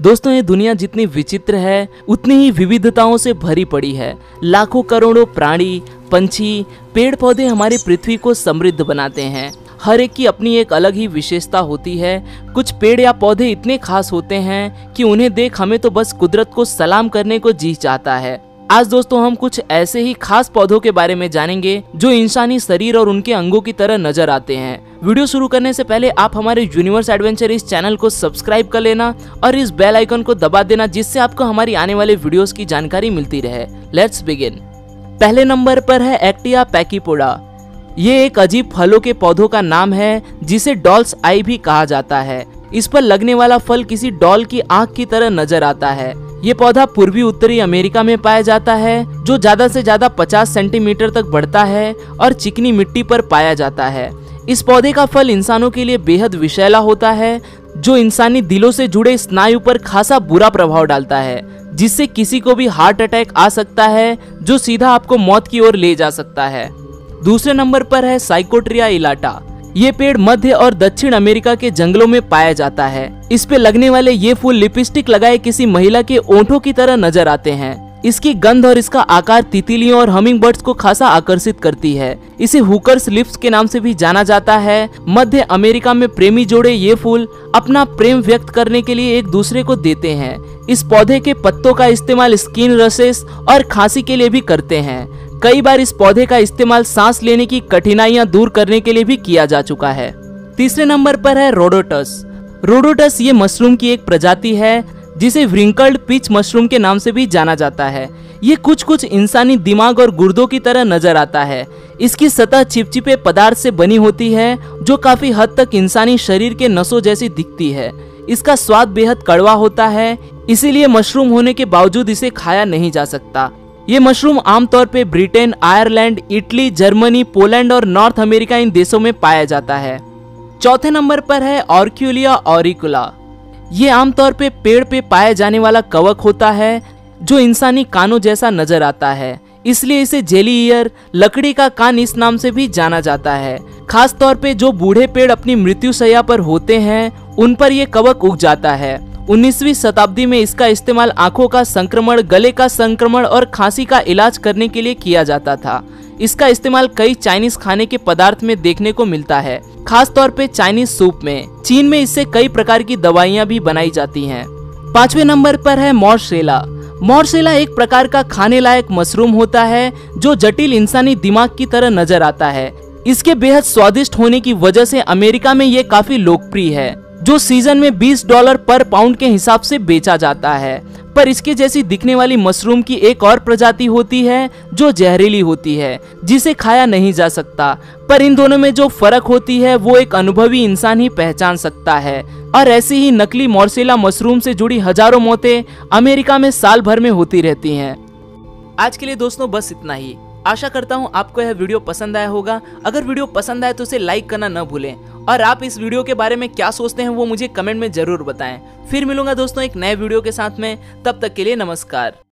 दोस्तों, ये दुनिया जितनी विचित्र है उतनी ही विविधताओं से भरी पड़ी है। लाखों करोड़ों प्राणी, पंछी, पेड़ पौधे हमारी पृथ्वी को समृद्ध बनाते हैं। हर एक की अपनी एक अलग ही विशेषता होती है। कुछ पेड़ या पौधे इतने खास होते हैं कि उन्हें देख हमें तो बस कुदरत को सलाम करने को जी चाहता है। आज दोस्तों हम कुछ ऐसे ही खास पौधों के बारे में जानेंगे जो इंसानी शरीर और उनके अंगों की तरह नजर आते हैं। वीडियो शुरू करने से पहले आप हमारे यूनिवर्स एडवेंचर इस चैनल को सब्सक्राइब कर लेना और इस बेल आइकन को दबा देना, जिससे आपको हमारी आने वाले वीडियोस की जानकारी मिलती रहे। Let's begin. पहले नंबर पर है एक्टिया पैकीपोडा। ये एक अजीब फलों के पौधों का नाम है जिसे डॉल्स आई भी कहा जाता है। इस पर लगने वाला फल किसी डॉल की आंख की तरह नजर आता है। ये पौधा पूर्वी उत्तरी अमेरिका में पाया जाता है, जो ज्यादा से ज्यादा 50 सेंटीमीटर तक बढ़ता है और चिकनी मिट्टी पर पाया जाता है। इस पौधे का फल इंसानों के लिए बेहद विषैला होता है, जो इंसानी दिलों से जुड़े स्नायु पर खासा बुरा प्रभाव डालता है, जिससे किसी को भी हार्ट अटैक आ सकता है, जो सीधा आपको मौत की ओर ले जा सकता है। दूसरे नंबर पर है साइकोट्रिया इलाटा। ये पेड़ मध्य और दक्षिण अमेरिका के जंगलों में पाया जाता है। इस पे लगने वाले ये फूल लिपस्टिक लगाए किसी महिला के ओंठों की तरह नजर आते हैं। इसकी गंध और इसका आकार तितलियों और हमिंगबर्ड्स को खासा आकर्षित करती है। इसे हुकर्स लिप्स के नाम से भी जाना जाता है। मध्य अमेरिका में प्रेमी जोड़े ये फूल अपना प्रेम व्यक्त करने के लिए एक दूसरे को देते हैं। इस पौधे के पत्तों का इस्तेमाल स्किन रसेस और खांसी के लिए भी करते हैं। कई बार इस पौधे का इस्तेमाल सांस लेने की कठिनाइयां दूर करने के लिए भी किया जा चुका है। तीसरे नंबर पर है रोडोटस। रोडोटस ये मशरूम की एक प्रजाति है जिसे व्रिंकल्ड पिच मशरूम के नाम से भी जाना जाता है। ये कुछ कुछ इंसानी दिमाग और गुर्दों की तरह नजर आता है। इसकी सतह चिपचिपे पदार्थ से बनी होती है, जो काफी हद तक इंसानी शरीर के नसों जैसी दिखती है। इसका स्वाद बेहद कड़वा होता है, इसीलिए मशरूम होने के बावजूद इसे खाया नहीं जा सकता। ये मशरूम आमतौर पे Britain, Ireland, Italy, Germany, Poland और नॉर्थ अमेरिका इन देशों में पाया जाता है। चौथे नंबर पर है ऑर्क्यूलिया ऑरिकुला। ये आमतौर पे पेड़ पे पाया जाने वाला कवक होता है, जो इंसानी कानों जैसा नजर आता है, इसलिए इसे जेली ईयर, लकड़ी का कान इस नाम से भी जाना जाता है। खास तौर पे जो बूढ़े पेड़ अपनी मृत्युशय्या पर होते हैं उन पर यह कवक उग जाता है। 19वीं शताब्दी में इसका इस्तेमाल आंखों का संक्रमण, गले का संक्रमण और खांसी का इलाज करने के लिए किया जाता था। इसका इस्तेमाल कई चाइनीज खाने के पदार्थ में देखने को मिलता है, खास तौर पे चाइनीज सूप में। चीन में इससे कई प्रकार की दवाइयां भी बनाई जाती हैं। पांचवें नंबर पर है मॉर्शेला। मॉर्शेला एक प्रकार का खाने लायक मशरूम होता है, जो जटिल इंसानी दिमाग की तरह नजर आता है। इसके बेहद स्वादिष्ट होने की वजह से अमेरिका में ये काफी लोकप्रिय है, जो सीजन में $20 पर पाउंड के हिसाब से बेचा जाता है। पर इसके जैसी दिखने वाली मशरूम की एक और प्रजाति होती है जो जहरीली होती है, जिसे खाया नहीं जा सकता। पर इन दोनों में जो फर्क होती है वो एक अनुभवी इंसान ही पहचान सकता है। और ऐसी ही नकली मॉर्शेला मशरूम से जुड़ी हजारों मौतें अमेरिका में साल भर में होती रहती हैं। आज के लिए दोस्तों बस इतना ही। आशा करता हूँ आपको यह वीडियो पसंद आया होगा। अगर वीडियो पसंद आए तो उसे लाइक करना न भूलें और आप इस वीडियो के बारे में क्या सोचते हैं वो मुझे कमेंट में जरूर बताएं। फिर मिलूंगा दोस्तों एक नए वीडियो के साथ में। तब तक के लिए नमस्कार।